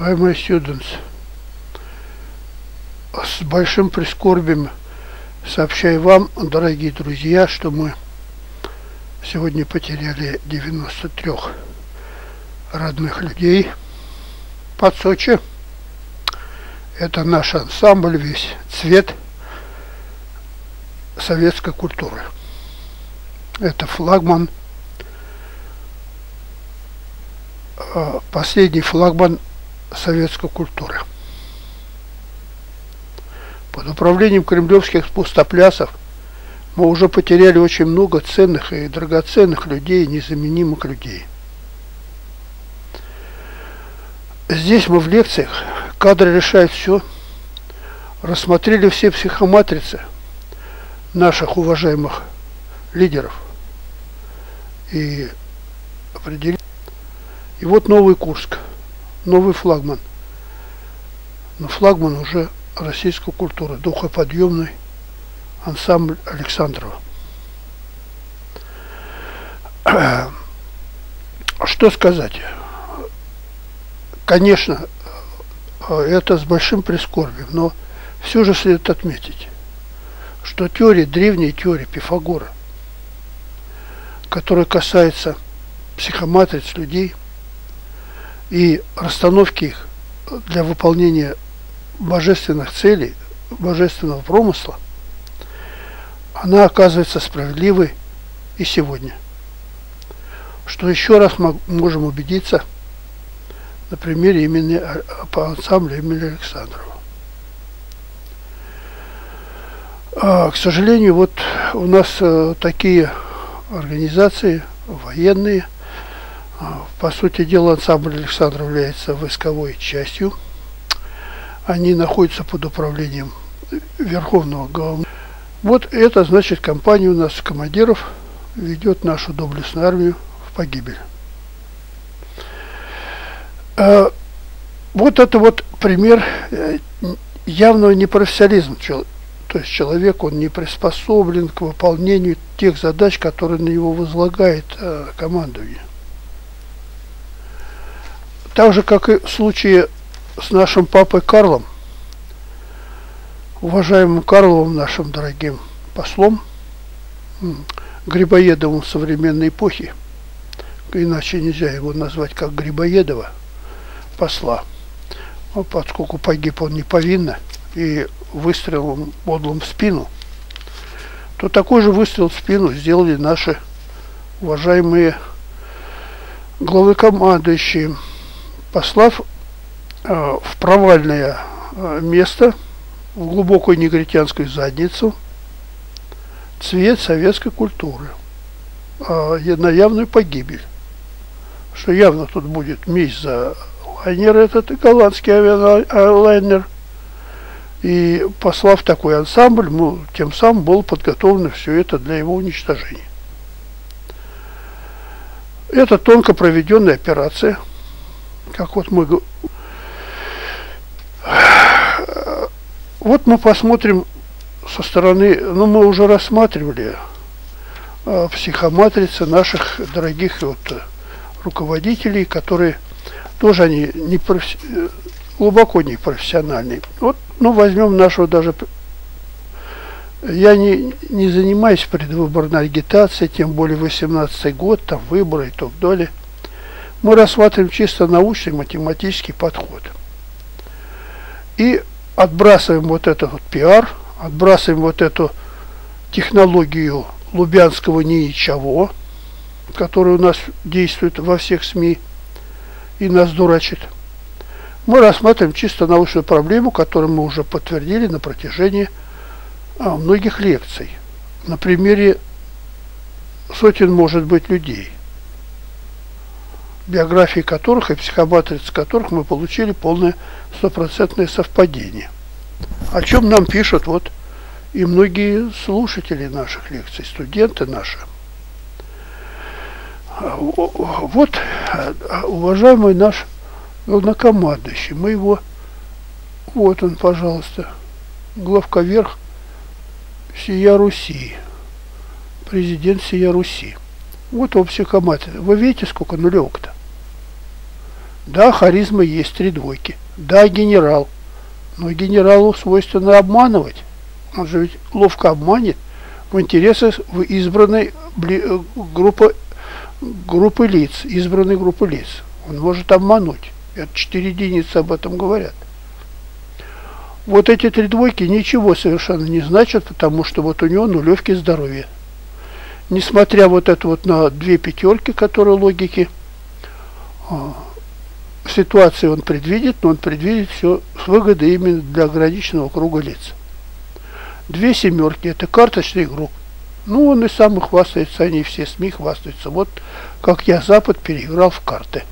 I my students. С большим прискорбием сообщаю вам, дорогие друзья, что мы сегодня потеряли 93 родных людей под Сочи. Это наш ансамбль, весь цвет советской культуры. Это флагман, последний флагман советской культуры. Под управлением кремлевских пустоплясов мы уже потеряли очень много ценных и драгоценных людей, незаменимых людей. Здесь мы в лекциях «Кадры решают все» рассмотрели все психоматрицы наших уважаемых лидеров и определили. И вот новый Курск, новый флагман. Но флагман уже российской культуры, духоподъемный ансамбль Александрова. Что сказать? Конечно, это с большим прискорбием, но все же следует отметить, что теория, древняя теория Пифагора, которая касается психоматриц людей и расстановки их для выполнения божественных целей, божественного промысла, она оказывается справедливой и сегодня. Что еще раз мы можем убедиться на примере имени, по ансамблю имени Александрова. К сожалению, вот у нас такие организации военные, по сути дела ансамбль Александрова является войсковой частью. Они находятся под управлением Верховного Главного. Вот это значит, компания у нас командиров ведет нашу доблестную армию в погибель. Вот это вот пример явного непрофессионализма. То есть человек, он не приспособлен к выполнению тех задач, которые на него возлагает командование. Так же, как и в случае с нашим папой Карлом, уважаемым Карловым, нашим дорогим послом, Грибоедовым современной эпохи, иначе нельзя его назвать как Грибоедова посла, поскольку погиб он неповинно и выстрелом подлым в спину, то такой же выстрел в спину сделали наши уважаемые главнокомандующие, послав в провальное место, в глубокую негритянскую задницу, цвет советской культуры, на явную погибель. Что явно тут будет месть за лайнер этот, и голландский авиалайнер. И послав такой ансамбль, тем самым было подготовлено все это для его уничтожения. Это тонко проведенная операция, как вот мы говорим. Вот мы посмотрим со стороны, ну мы уже рассматривали психоматрицы наших дорогих вот руководителей, которые тоже они глубоко непрофессиональные. Вот, ну возьмем нашего даже, я не занимаюсь предвыборной агитацией, тем более 18-й год, там выборы и так далее. Мы рассматриваем чисто научный математический подход. И отбрасываем вот этот вот пиар, отбрасываем вот эту технологию лубянского ничего, которая у нас действует во всех СМИ и нас дурачит. Мы рассматриваем чисто научную проблему, которую мы уже подтвердили на протяжении многих лекций. На примере сотен, может быть, людей, биографии которых и психоматрицы которых мы получили полное стопроцентное совпадение. О чем нам пишут вот и многие слушатели наших лекций, студенты наши. Вот уважаемый наш главнокомандующий, мы его, вот он, пожалуйста, главковерх Сия Руси, президент Сия Руси. Вот он психоматрия. Вы видите, сколько нулевок-то? Да, харизма есть, 3 двойки. Да, генерал. Но генералу свойственно обманывать. Он же ведь ловко обманет в интересах избранной группы лиц. Он может обмануть. Это 4 единицы об этом говорят. Вот эти 3 двойки ничего совершенно не значат, потому что вот у него нулевки здоровья. Несмотря вот это вот на 2 пятерки, которые логики, в ситуации он предвидит, но он предвидит все с выгодой именно для ограниченного круга лиц. 2 семерки – это карточный игрок. Ну, он и сам хвастается, они все СМИ хвастаются. Вот как я Запад переиграл в карты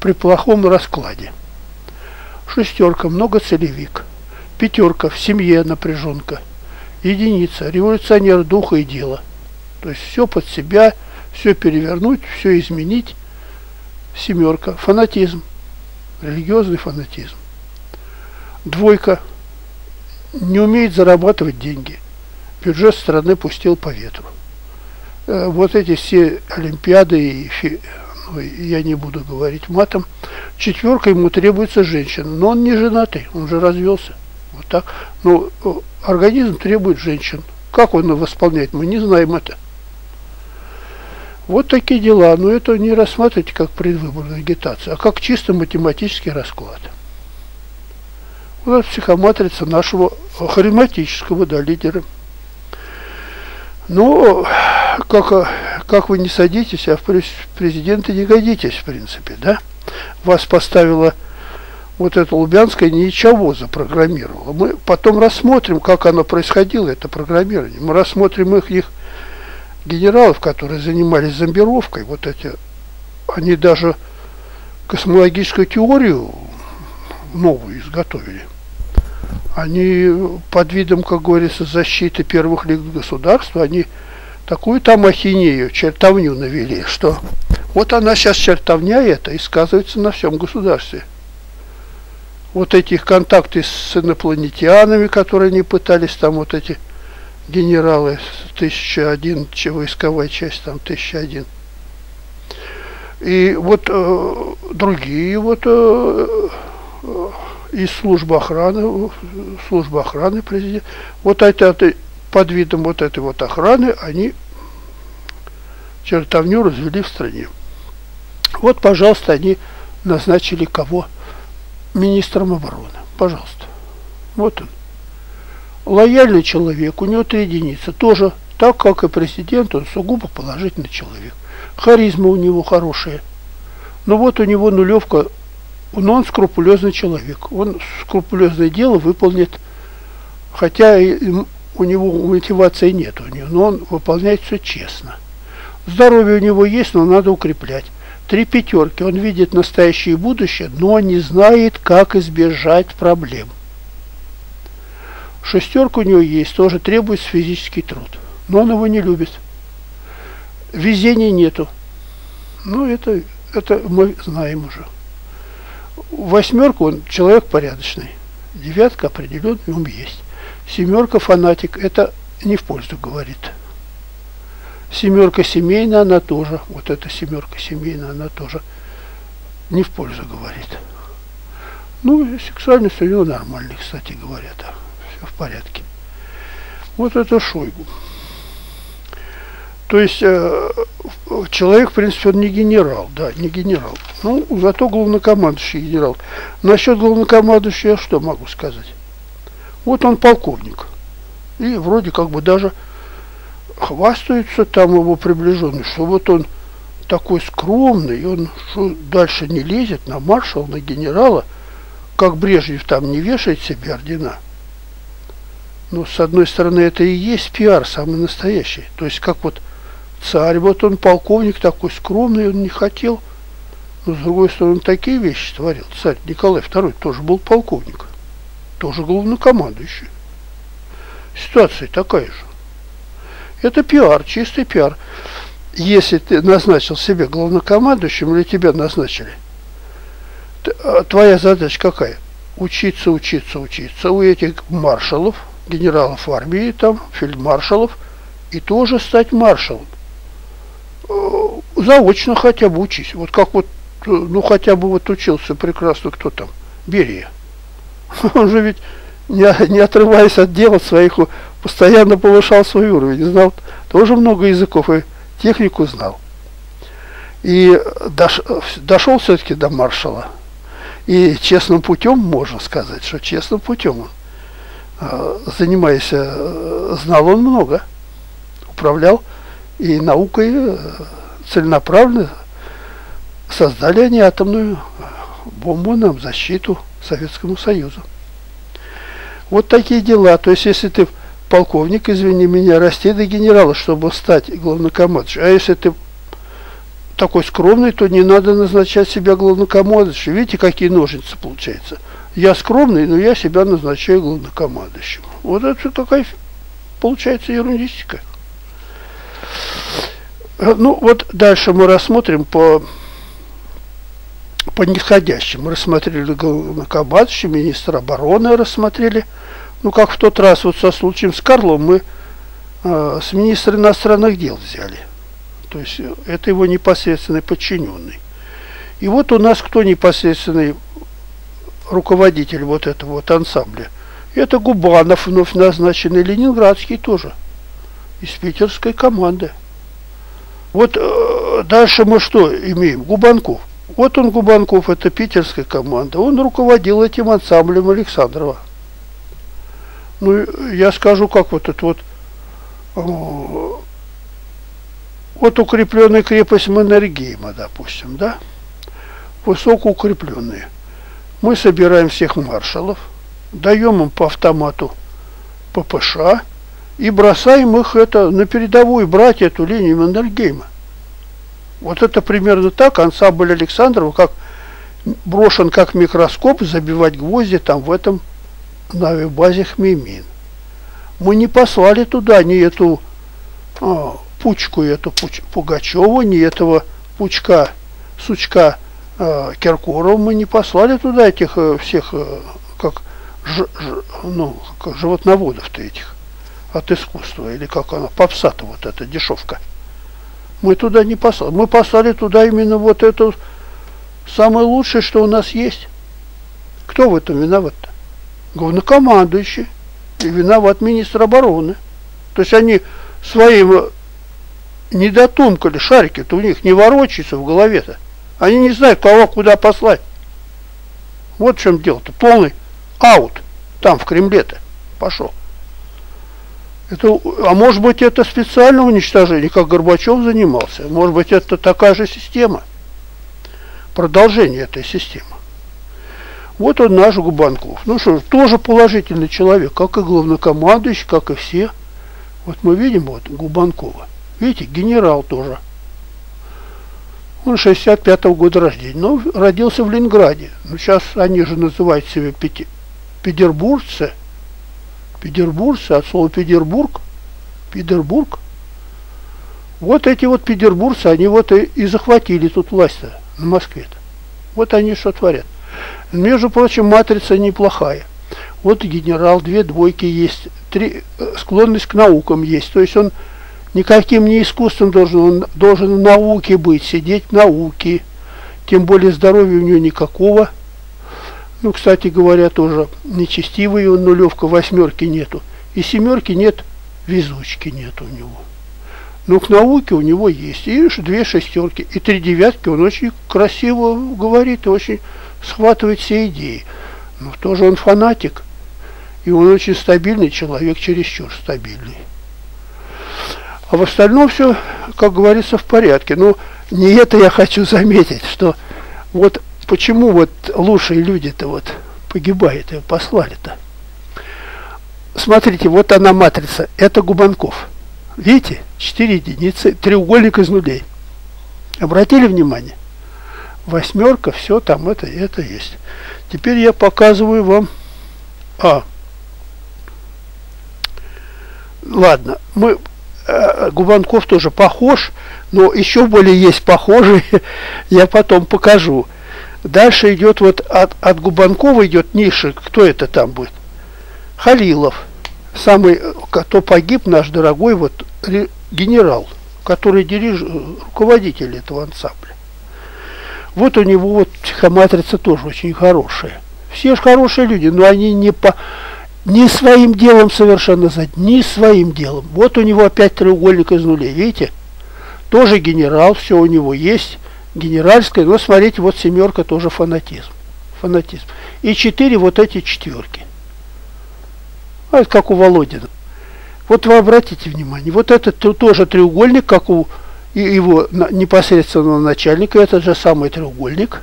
при плохом раскладе. 6 – многоцелевик. 5 – в семье напряженка. 1 – революционер духа и дела. То есть все под себя, все перевернуть, все изменить. 7 – фанатизм, религиозный фанатизм. 2 – не умеет зарабатывать деньги. Бюджет страны пустил по ветру. Вот эти все олимпиады, я не буду говорить матом. 4 – ему требуется женщина, но он не женатый, он же развелся. Вот так. Но организм требует женщин. Как он его восполняет, мы не знаем это. Вот такие дела, но это не рассматривайте как предвыборную агитацию, а как чисто математический расклад. Вот это психоматрица нашего харизматического, да, лидера. Но как вы не садитесь, а в президенты не годитесь, в принципе, да? Вас поставила вот эта Лубянская, ничего запрограммировала. Мы потом рассмотрим, как оно происходило, это программирование. Мы рассмотрим их генералов, которые занимались зомбировкой, вот эти, они даже космологическую теорию новую изготовили. Они под видом, как говорится, защиты первых лиц государства, они такую там ахинею, чертовню навели, что вот она сейчас чертовня эта и сказывается на всем государстве. Вот эти их контакты с инопланетянами, которые они пытались там вот эти... Генералы 1001, войсковая часть там 1001. И вот другие вот из службы охраны президента. Вот это под видом вот этой вот охраны они чертовню развели в стране. Вот, пожалуйста, они назначили кого? Министром обороны. Пожалуйста. Вот он. Лояльный человек, у него 3 единицы, тоже, так как и президент, он сугубо положительный человек. Харизма у него хорошая. Но вот у него нулевка, но он скрупулезный человек. Он скрупулезное дело выполнит, хотя у него мотивации нет, но он выполняет все честно. Здоровье у него есть, но надо укреплять. 3 пятерки, он видит настоящее и будущее, но не знает, как избежать проблем. 6 у него есть, тоже требуется физический труд. Но он его не любит. Везения нету. Ну, это мы знаем уже. 8 он человек порядочный. 9 определенный ум есть. 7 фанатик. Это не в пользу говорит. 7 семейная, она тоже. Вот эта 7 семейная, она тоже не в пользу говорит. Ну, сексуальность у него нормальная, кстати говоря, да. В порядке. Вот это Шойгу. То есть человек, в принципе, он не генерал, да, не генерал. Ну, зато главнокомандующий генерал. Насчет главнокомандующего я что могу сказать? Вот он полковник. И вроде как бы даже хвастается там его приближенный, что вот он такой скромный, он дальше не лезет на маршала, на генерала, как Брежнев там не вешает себе ордена. Ну, с одной стороны, это и есть пиар самый настоящий. То есть, как вот царь, вот он полковник такой скромный, он не хотел. Но, с другой стороны, такие вещи творил. Царь Николай II тоже был полковник. Тоже главнокомандующий. Ситуация такая же. Это пиар, чистый пиар. Если ты назначил себя главнокомандующим или тебя назначили, твоя задача какая? Учиться, учиться, учиться у этих маршалов, генералов армии, там, фельдмаршалов, и тоже стать маршалом. Заочно хотя бы учись. Вот как вот ну хотя бы вот учился прекрасно, кто там, Берия. Он же ведь, не отрываясь от дел своих, постоянно повышал свой уровень, знал тоже много языков и технику знал. И дошел все-таки до маршала. И честным путем, можно сказать, что честным путем он, занимаясь, знал он много, управлял и наукой целенаправленно. Создали они атомную бомбу нам, защиту Советскому Союзу. Вот такие дела. То есть, если ты полковник, извини меня, расти до генерала, чтобы стать главнокомандующим. А если ты такой скромный, то не надо назначать себя главнокомандующим. Видите, какие ножницы получаются. Я скромный, но я себя назначаю главнокомандующим. Вот это какая получается ерундистика. Ну, вот дальше мы рассмотрим по нисходящим. Мы рассмотрели главнокомандующего, министра обороны рассмотрели. Ну, как в тот раз вот со случаем с Карловым мы с министра иностранных дел взяли. То есть это его непосредственный подчиненный. И вот у нас кто непосредственный руководитель вот этого вот ансамбля? Это Губанов, вновь назначенный ленинградский тоже, из питерской команды. Вот дальше мы что имеем? Губанков. Вот он, Губанков, это питерская команда. Он руководил этим ансамблем Александрова. Ну, я скажу, как вот это вот... Вот укрепленная крепость Маннергейма, допустим, да? Высокоукрепленные. Мы собираем всех маршалов, даем им по автомату ППШ и бросаем их это на передовую, брать эту линию Маннергейма. Вот это примерно так ансамбль Александрова, как брошен как микроскоп, забивать гвозди там в этом на авиабазе Хмеймин. Мы не послали туда ни эту... пучку эту Пугачева, не этого пучка, сучка Киркорова, мы не послали туда этих всех, как животноводов-то этих, от искусства, или как она, попса-то вот эта дешевка. Мы туда не послали, мы послали туда именно вот это самое лучшее, что у нас есть. Кто в этом виноват-то? Главнокомандующий, и виноват министр обороны. То есть они своим... Не дотумкали, шарики-то у них не ворочаются в голове-то. Они не знают, кого куда послать. Вот в чем дело-то. Полный аут там в Кремле-то пошел. Это, а может быть, это специальное уничтожение, как Горбачев занимался. Может быть, это такая же система. Продолжение этой системы. Вот он наш Губанков. Ну что, тоже положительный человек, как и главнокомандующий, как и все. Вот мы видим вот Губанкова. Видите, генерал тоже. Он 65-го года рождения, но родился в Ленинграде. Ну, сейчас они же называют себя петербуржцы. Петербуржцы, от слова Петербург. Петербург. Вот эти вот петербуржцы, они вот и захватили тут власть-то на Москве-то. Вот они что творят. Между прочим, матрица неплохая. Вот генерал, две двойки есть, три, склонность к наукам есть. То есть он... Никаким не искусством должен в науке быть, сидеть в науке. Тем более здоровья у него никакого. Ну, кстати говоря, тоже нечестивый он, нулевка, восьмерки нету. И семерки нет, везучки нет у него. Но к науке у него есть и две шестерки, и три девятки. Он очень красиво говорит и очень схватывает все идеи. Но тоже он фанатик. И он очень стабильный человек, чересчур стабильный. А в остальном все, как говорится, в порядке. Но не это я хочу заметить, что вот почему вот лучшие люди-то вот погибают и послали-то. Смотрите, вот она матрица. Это Губанков. Видите? 4 единицы, треугольник из нулей. Обратили внимание? Восьмерка, все там это есть. Теперь я показываю вам... Ладно, мы... Губанков тоже похож, но еще более есть похожие, я потом покажу. Дальше идет вот от Губанкова идет ниже, кто это там будет? Халилов, самый, кто погиб, наш дорогой вот генерал, который руководитель этого ансамбля. Вот у него вот психоматрица тоже очень хорошая. Все же хорошие люди, но они не своим делом совершенно занят, не своим делом. Вот у него опять треугольник из нулей, видите? Тоже генерал, все у него есть, генеральское, но смотрите, вот семерка тоже фанатизм. Фанатизм. И четыре вот эти четверки. А это как у Володина. Вот вы обратите внимание, вот это тоже треугольник, как у его непосредственного начальника, это же самый треугольник.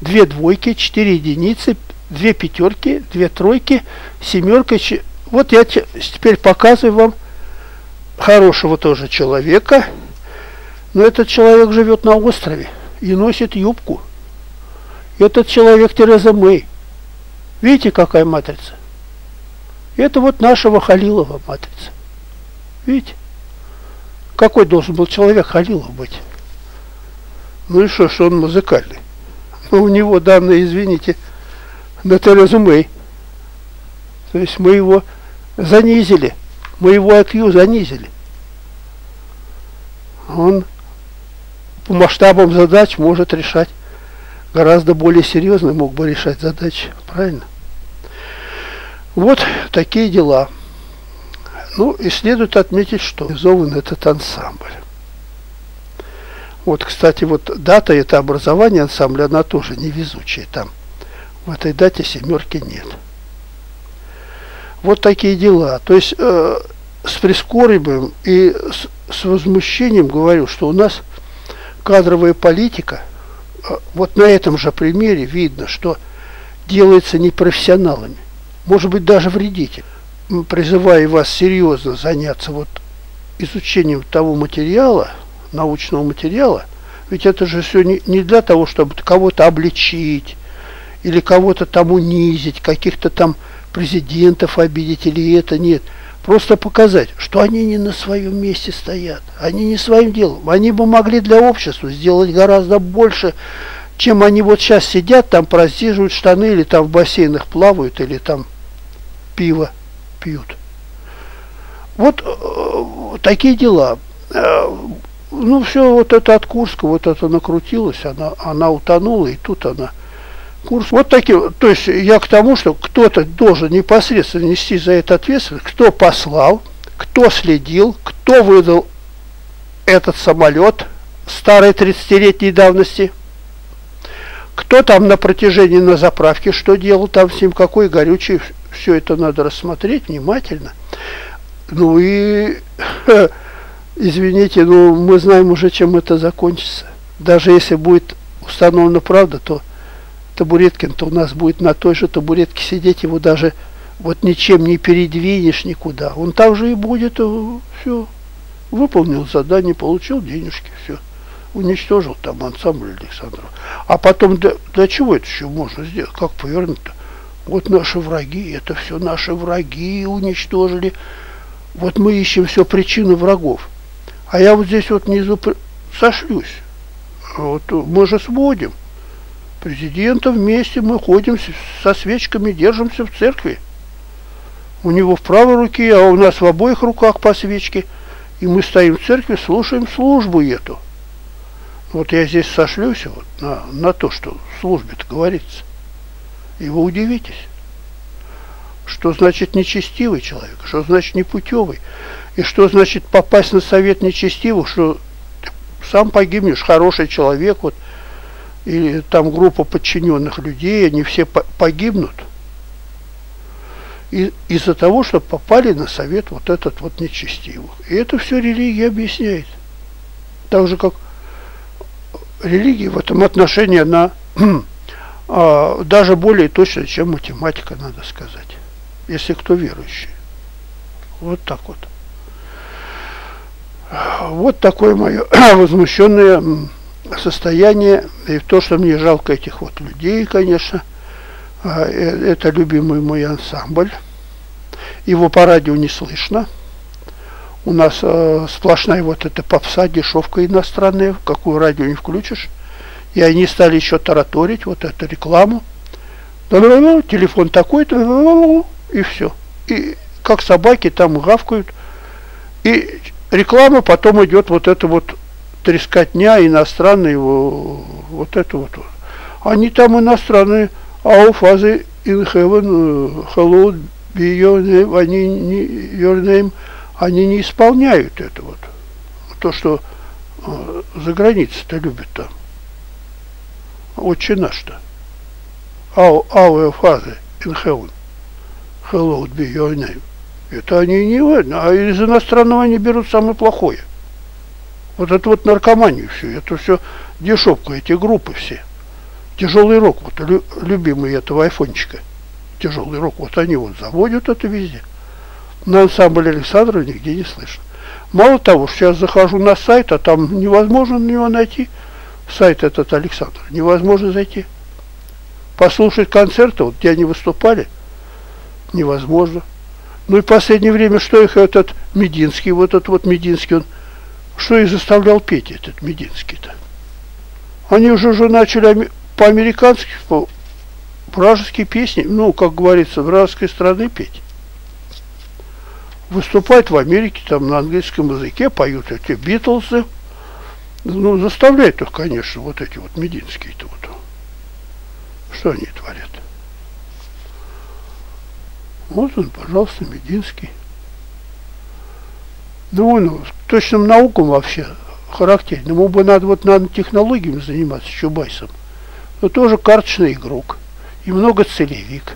Две двойки, четыре единицы, две пятерки, две тройки, семерка. Вот я теперь показываю вам хорошего тоже человека. Но этот человек живет на острове и носит юбку. Этот человек Тереза Мэй. Видите, какая матрица? Это вот нашего Халилова матрица. Видите? Какой должен был человек Халилов быть? Ну и что он музыкальный? Но у него данные, извините, на Терезу Мэй. То есть мы его занизили. Мы его IQ занизили. Он по масштабам задач может решать. Гораздо более серьезно мог бы решать задачи. Правильно? Вот такие дела. Ну и следует отметить, что организован этот ансамбль. Вот, кстати, вот дата это образование ансамбля, она тоже невезучая там. В этой дате семерки нет. Вот такие дела. То есть с прискорбием и с возмущением говорю, что у нас кадровая политика, вот на этом же примере видно, что делается непрофессионалами, может быть даже вредителями. Призываю вас серьезно заняться вот изучением того материала, научного материала, ведь это же все не для того, чтобы кого-то обличить или кого-то там унизить, каких-то там президентов обидеть или это, нет. Просто показать, что они не на своем месте стоят, они не своим делом. Они бы могли для общества сделать гораздо больше, чем они вот сейчас сидят, там просиживают штаны или там в бассейнах плавают, или там пиво пьют. Вот такие дела. Ну все, вот это от Курска, вот это накрутилось, она утонула, и тут она... Курс. Вот такие, то есть я к тому, что кто-то должен непосредственно нести за это ответственность, кто послал, кто следил, кто выдал этот самолет старой 30-летней давности, кто там на протяжении на заправке, что делал там с ним, какой горючий, все это надо рассмотреть внимательно. Ну и, извините, ну мы знаем уже, чем это закончится. Даже если будет установлена правда, то Табуреткин-то у нас будет на той же табуретке сидеть, его даже вот ничем не передвинешь никуда. Он там же и будет, все, выполнил задание, получил денежки, все, уничтожил там ансамбль Александрова. А потом, для чего это еще можно сделать, как повернуть-то? Вот наши враги, это все наши враги уничтожили. Вот мы ищем все причины врагов. А я вот здесь вот внизу сошлюсь. Вот мы же сводим. Президента вместе мы ходим со свечками, держимся в церкви. У него в правой руке, а у нас в обоих руках по свечке. И мы стоим в церкви, слушаем службу эту. Вот я здесь сошлюсь вот на то, что в службе-то говорится. И вы удивитесь. Что значит нечестивый человек, что значит непутевый. И что значит попасть на совет нечестивых, что ты сам погибнешь, хороший человек, вот. Или там группа подчиненных людей, они все погибнут из-за того, что попали на совет вот этот вот нечестивых. И это все религия объясняет. Так же, как религия в этом отношении, она даже более точно, чем математика, надо сказать. Если кто верующий. Вот так вот. Вот такое мое возмущенное... состояние, и то, что мне жалко этих вот людей, конечно. Это любимый мой ансамбль. Его по радио не слышно. У нас сплошная вот эта попса, дешевка иностранная, какую радио не включишь. И они стали еще тараторить вот эту рекламу. Телефон такой-то, и все. И как собаки там гавкают. И реклама, потом идет вот это вот трескотня, иностранные вот это вот. Они там иностранные, а у фазы in heaven, hello, be your name, они не, your name, они не исполняют это вот. То, что за границей-то любят там. Отче наш-то. Our father in heaven, hello, be your name. Это они не важно, а из иностранного они берут самое плохое. Вот это вот наркоманию все, это все дешевка, эти группы все. Тяжелый рок, вот любимый этого айфончика. Тяжелый рок, вот они вот заводят это везде. На ансамбль Александрова нигде не слышно. Мало того, что сейчас захожу на сайт, а там невозможно на него найти. Сайт этот Александр, невозможно зайти. Послушать концерты, вот где они выступали, невозможно. Ну и в последнее время, что их этот Мединский, вот этот вот Мединский, он что и заставлял петь этот Мединский-то. Они уже начали по-американски, по вражеские песни, ну, как говорится, вражеской страны петь. Выступают в Америке, там на английском языке, поют эти Битлзы. Ну, заставляют их, конечно, вот эти вот Мединские-то вот. Что они творят? Вот он, пожалуйста, Мединский. Ну, он точным наукам вообще характерен. Ему бы надо вот нанотехнологиями заниматься, Чубайсом. Но тоже карточный игрок. И многоцелевик.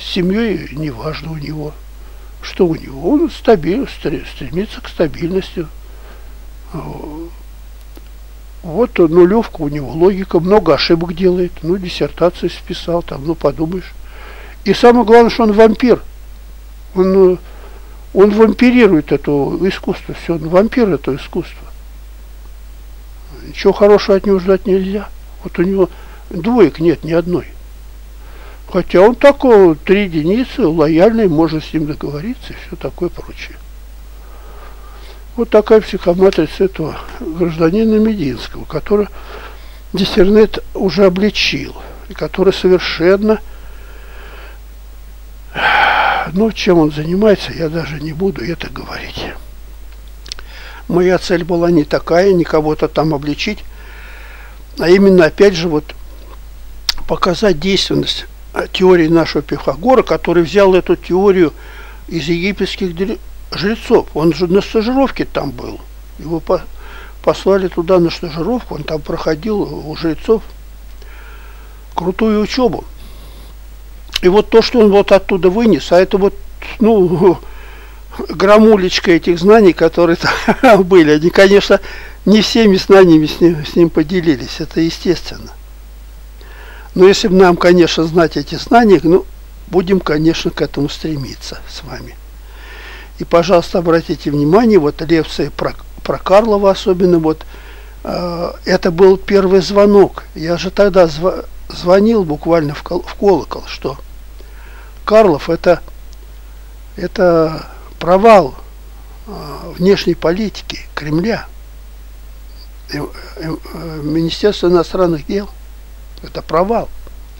С семьей неважно у него. Что у него? Он стремится к стабильности. Вот нулевка у него, логика. Много ошибок делает. Ну, диссертацию списал, там, ну, подумаешь. И самое главное, что он вампир. Он вампирирует это искусство. Все, он вампир этого искусства. Ничего хорошего от него ждать нельзя. Вот у него двоек нет ни одной. Хотя он такой, 3 единицы, лояльный, можно с ним договориться и все такое прочее. Вот такая психоматрица этого гражданина Мединского, который диссернет уже обличил, и который совершенно... Ну, чем он занимается, я даже не буду это говорить. Моя цель была не такая, не кого-то там обличить, а именно, опять же, вот показать действенность теории нашего Пифагора, который взял эту теорию из египетских жрецов. Он же на стажировке там был. Его послали туда на стажировку, он там проходил у жрецов крутую учебу. И вот то, что он вот оттуда вынес, а это вот, ну, грамулечка этих знаний, которые там были, они, конечно, не всеми знаниями с ним поделились, это естественно. Но если бы нам, конечно, знать эти знания, ну, будем, конечно, к этому стремиться с вами. И, пожалуйста, обратите внимание, вот лекции про Карлова особенно, вот, это был первый звонок. Я же тогда звонил буквально в колокол, что Карлов это провал внешней политики Кремля, Министерства иностранных дел. Это провал.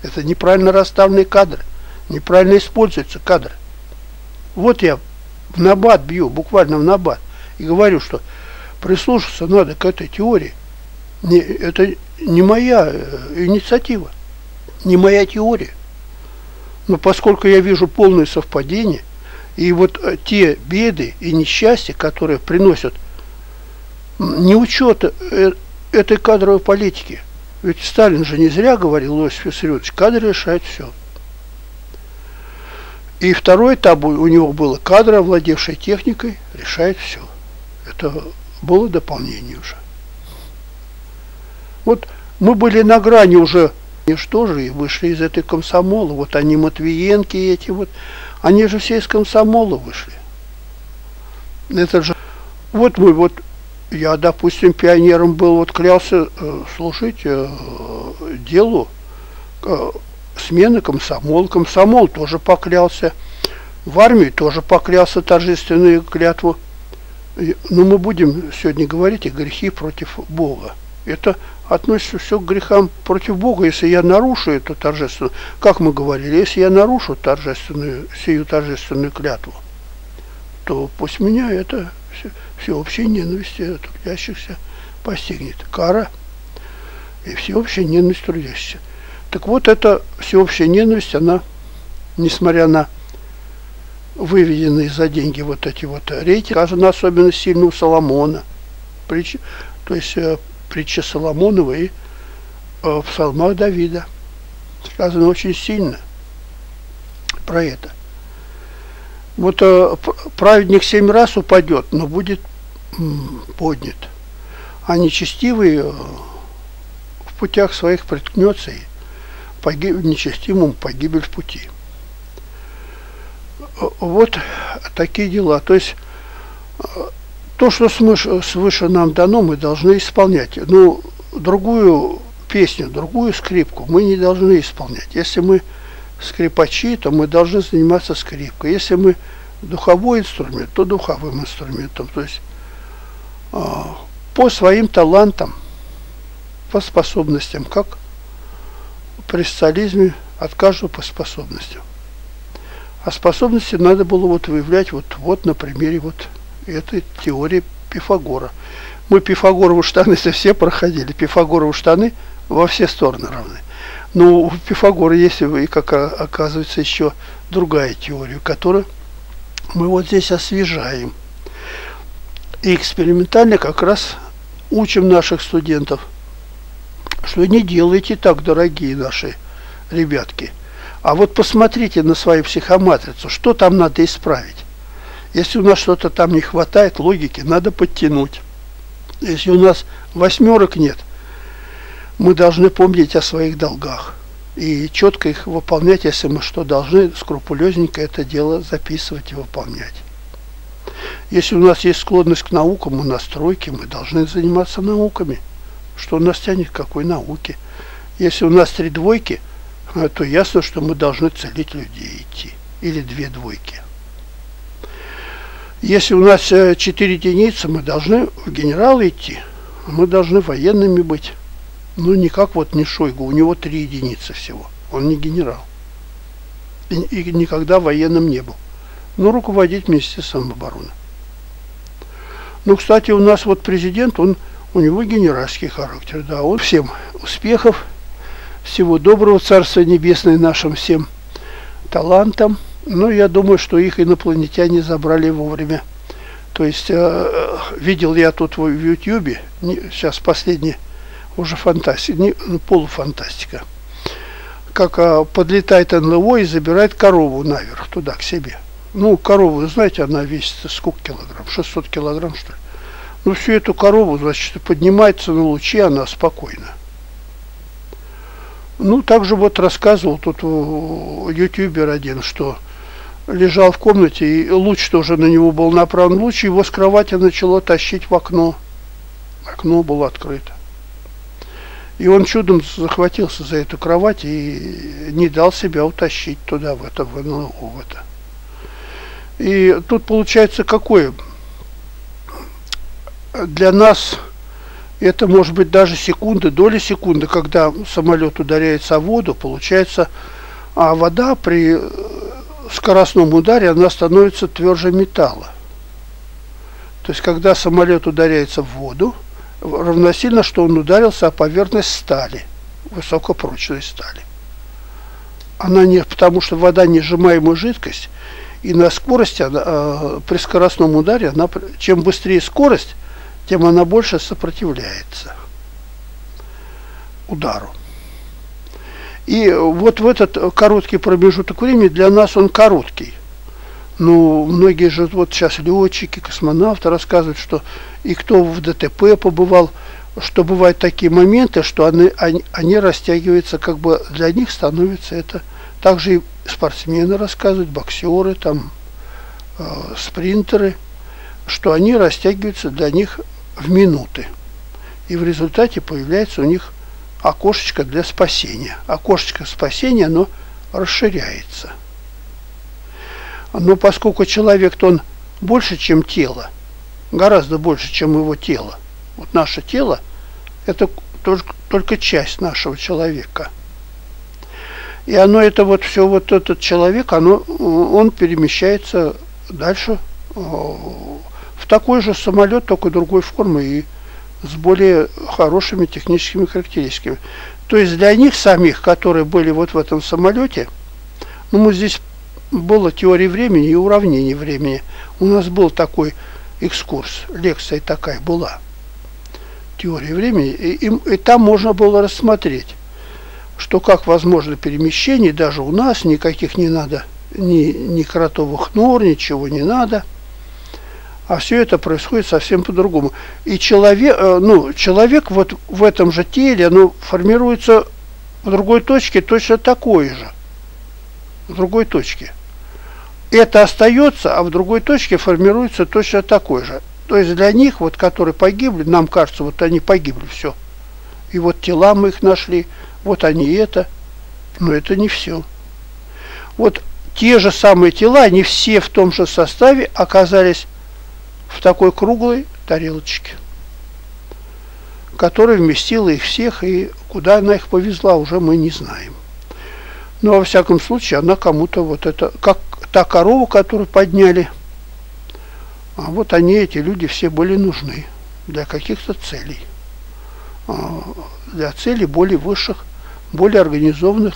Это неправильно расставленные кадры. Неправильно используются кадры. Вот я в набат бью, буквально в набат, и говорю, что прислушаться надо к этой теории. Это не моя инициатива. Не моя теория. Но поскольку я вижу полное совпадение, и вот те беды и несчастья, которые приносят неучет этой кадровой политики, ведь Сталин же не зря говорил, Иосиф Виссарионович, кадры решают все. И второй табу у него было: кадры, овладевшие техникой, решает все. Это было дополнение уже. Вот мы были на грани уже, что же, и вышли из этой комсомола. Вот они, Матвиенки эти вот, они же все из комсомола вышли. Это же, вот мы вот, я, допустим, пионером был, вот клялся служить делу смены комсомола. Комсомол тоже поклялся, в армии тоже поклялся, торжественную клятву. Но мы будем сегодня говорить о грехе против Бога. Это относится все к грехам против Бога. Если я нарушу эту торжественную, как мы говорили, если я нарушу сию торжественную клятву, то пусть меня это всеобщей ненависти трудящихся постигнет. Кара и всеобщая ненависть трудящихся. Так вот, эта всеобщая ненависть, она, несмотря на выведенные за деньги вот эти вот рейтинги, она особенно сильна у Соломона, притча Соломонова и в псалмах Давида. Сказано очень сильно про это. Вот праведник 7 раз упадет, но будет поднят. А нечестивый в путях своих приткнется и нечестивому погибель в пути. Вот такие дела. То есть то, что свыше нам дано, мы должны исполнять. Ну, другую песню, другую скрипку мы не должны исполнять. Если мы скрипачи, то мы должны заниматься скрипкой. Если мы духовой инструмент, то духовым инструментом. То есть по своим талантам, по способностям, как при социализме от каждого по способностям. А способности надо было вот выявлять вот на примере вот этой теории Пифагора. Мы Пифагоровы штаны все проходили. Пифагоровы штаны во все стороны равны. Но у Пифагора есть, и как оказывается, еще другая теория, которую мы вот здесь освежаем. И экспериментально как раз учим наших студентов, что не делайте так, дорогие наши ребятки. А вот посмотрите на свою психоматрицу, что там надо исправить. Если у нас что-то там не хватает, логики, надо подтянуть. Если у нас 8 нет, мы должны помнить о своих долгах и четко их выполнять, если мы что должны, скрупулезненько это дело записывать и выполнять. Если у нас есть склонность к наукам, у нас тройки, мы должны заниматься науками. Что нас тянет к какой науке? Если у нас 3 двойки, то ясно, что мы должны целить людей идти. Или 2 двойки. Если у нас 4 единицы, мы должны в генералы идти. Мы должны военными быть. Ну, никак вот не Шойгу. У него 3 единицы всего. Он не генерал. И никогда военным не был. Но руководить Министерством самообороны. Ну, кстати, у нас вот президент, у него генеральский характер. Да, он всем успехов. Всего доброго, Царства Небесное нашим всем талантам. Ну, я думаю, что их инопланетяне забрали вовремя. То есть, видел я тут в Ютьюбе, сейчас последняя уже фантастика, полуфантастика, как подлетает НЛО и забирает корову наверх, туда, к себе. Ну, корову, знаете, она весит сколько килограмм? 600 килограмм, что ли? Ну, всю эту корову, значит, поднимается на лучи, она спокойна. Ну, также вот рассказывал тут ютубер один, что лежал в комнате, и луч тоже на него был направлен. Луч его с кровати начало тащить в окно. Окно было открыто. И он чудом захватился за эту кровать и не дал себя утащить туда, в это, в НЛО. В это. И тут получается какое? Для нас... Это может быть даже секунды, доли секунды, когда самолет ударяется о воду, получается, а вода при скоростном ударе, она становится тверже металла. То есть, когда самолет ударяется в воду, равносильно, что он ударился о поверхность стали, высокопрочной стали. Она не, потому что вода несжимаемая жидкость, и на скорости, при скоростном ударе, она, чем быстрее скорость, тем она больше сопротивляется удару. И вот в этот короткий промежуток времени, для нас он короткий. Ну, многие же вот сейчас летчики, космонавты рассказывают, что и кто в ДТП побывал, что бывают такие моменты, что они растягиваются, как бы для них становится это. Также и спортсмены рассказывают, боксеры, там, спринтеры, что они растягиваются для них в минуты. И в результате появляется у них окошечко для спасения. Окошечко спасения, оно расширяется. Но поскольку человек-то он больше, чем тело, гораздо больше, чем его тело. Вот наше тело – это только часть нашего человека. И оно это вот все, вот этот человек, он перемещается дальше в такой же самолет, только другой формы, и с более хорошими техническими характеристиками. То есть для них самих, которые были вот в этом самолете, ну, мы здесь была теория времени и уравнение времени. У нас был такой экскурс, лекция такая была. Теория времени. И там можно было рассмотреть, что как возможно перемещение, даже у нас никаких не надо, ни кротовых нор, ничего не надо. А все это происходит совсем по-другому. И человек, ну, человек вот в этом же теле, ну, формируется в другой точке точно такой же. В другой точке. Это остается, а в другой точке формируется точно такой же. То есть для них, вот, которые погибли, нам кажется, вот они погибли, все. И вот тела мы их нашли, вот они это. Но это не все. Вот те же самые тела, не все в том же составе оказались в такой круглой тарелочке, которая вместила их всех, и куда она их повезла, уже мы не знаем. Но, во всяком случае, она кому-то вот это, как та корова, которую подняли, а вот они, эти люди, все были нужны для каких-то целей, для целей более высших, более организованных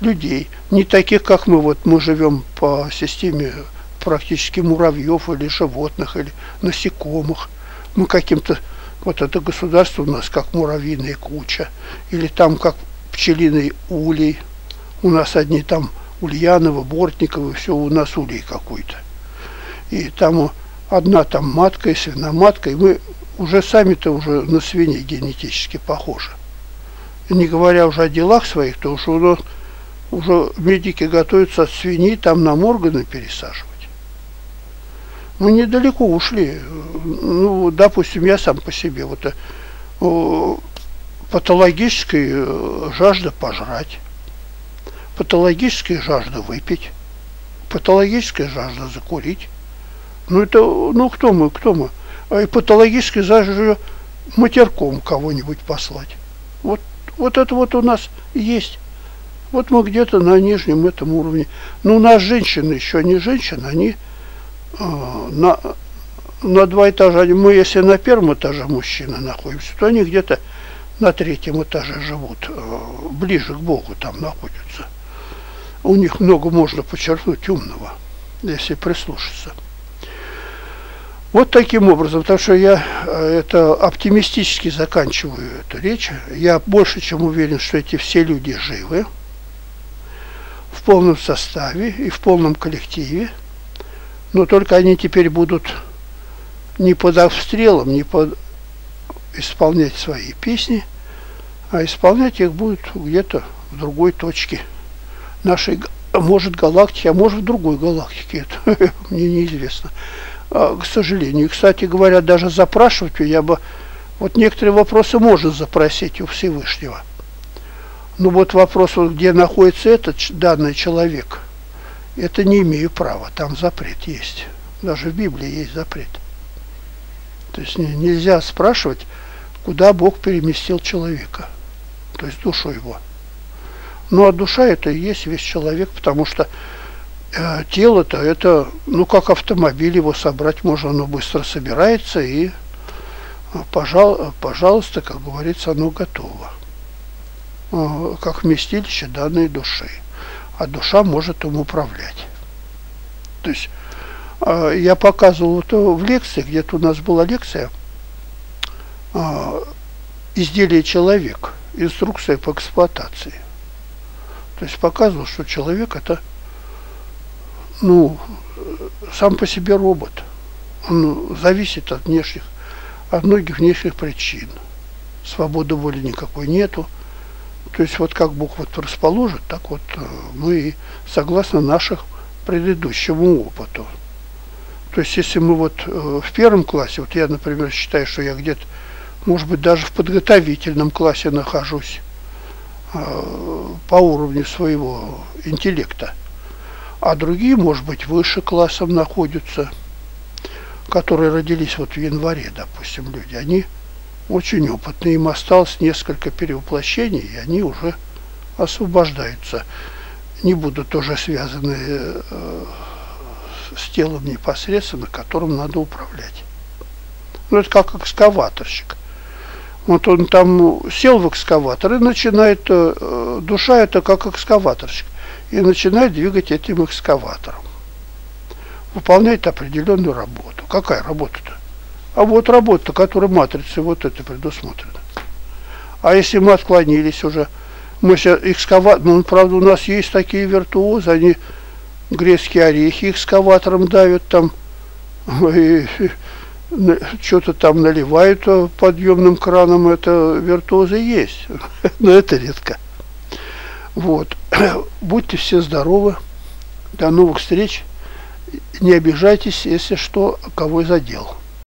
людей, не таких, как мы, вот мы живем по системе практически муравьев или животных, или насекомых. Мы каким-то, вот это государство у нас как муравьиная куча, или там как пчелиный улей. У нас одни там Ульянова, Бортникова, все у нас улей какой-то. И там одна там матка и свиноматка, и мы уже сами-то уже на свиней генетически похожи. И не говоря уже о делах своих, то уж у нас уже медики готовятся от свиней там нам органы пересаживать. Мы недалеко ушли. Ну, допустим, я сам по себе. Вот патологическая жажда пожрать, патологическая жажда выпить, патологическая жажда закурить. Ну, это, ну, кто мы, кто мы? А и патологическая жажда матерком кого-нибудь послать. Вот это вот у нас есть. Вот мы где-то на нижнем этом уровне. Но у нас женщины еще не женщины, они... На два этажа. Мы, если на первом этаже мужчины находимся, то они где-то на третьем этаже живут, ближе к Богу там находятся. У них много можно почерпнуть умного, если прислушаться. Вот таким образом, потому что я это оптимистически заканчиваю эту речь. Я больше чем уверен, что эти все люди живы в полном составе и в полном коллективе. Но только они теперь будут не под обстрелом, не под исполнять свои песни, а исполнять их будут где-то в другой точке нашей, может, галактики, а может, в другой галактике. Это мне неизвестно. К сожалению. И, кстати говоря, даже запрашивать я бы... Вот некоторые вопросы можно запросить у Всевышнего. Но вот вопрос, где находится этот данный человек... Это не имею права, там запрет есть. Даже в Библии есть запрет. То есть нельзя спрашивать, куда Бог переместил человека, то есть душу его. Ну а душа это и есть весь человек, потому что тело-то это, ну как автомобиль, его собрать можно, оно быстро собирается и, пожалуйста, как говорится, оно готово. Как вместилище данной души. А душа может им управлять. То есть я показывал это в лекции, где-то у нас была лекция «Изделие человек. Инструкция по эксплуатации». То есть показывал, что человек это, ну, сам по себе робот. Он зависит от многих внешних причин. Свободы воли никакой нету. То есть вот как Бог вот расположит, так вот мы согласно наших предыдущему опыту. То есть если мы вот в первом классе, вот я, например, считаю, что я где-то, может быть, даже в подготовительном классе нахожусь по уровню своего интеллекта, а другие, может быть, выше классом находятся, которые родились вот в январе, допустим, люди, они... очень опытные, им осталось несколько перевоплощений, и они уже освобождаются. Не будут уже связаны с телом непосредственно, которым надо управлять. Ну, это как экскаваторщик. Вот он там сел в экскаватор и начинает, душа это как экскаваторщик, и начинает двигать этим экскаватором. Выполняет определенную работу. Какая работа-то? А вот работа, которая матрица, вот это предусмотрено. А если мы отклонились уже, мы сейчас экскаватор, ну, правда, у нас есть такие виртуозы, они грецкие орехи экскаватором давят там, и что-то там наливают подъемным краном, это виртуозы есть, но это редко. Вот. Будьте все здоровы, до новых встреч, не обижайтесь, если что, кого я задел.